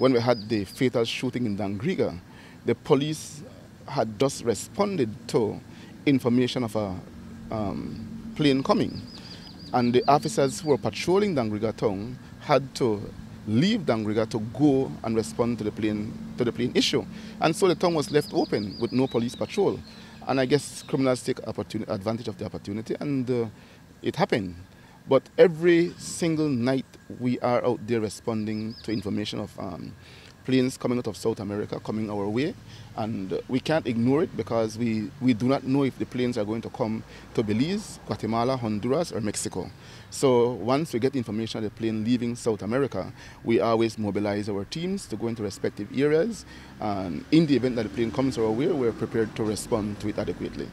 when we had the fatal shooting in Dangriga, the police had just responded to information of a plane coming. And the officers who were patrolling Dangriga town had to leave Dangriga to go and respond to the plane issue. And so the town was left open with no police patrol. And I guess criminals take advantage of the opportunity, and it happened. But every single night we are out there responding to information of planes coming out of South America, coming our way. And we can't ignore it, because we do not know if the planes are going to come to Belize, Guatemala, Honduras, or Mexico. So once we get information of the plane leaving South America, we always mobilize our teams to go into respective areas. And in the event that the plane comes our way, we're prepared to respond to it adequately.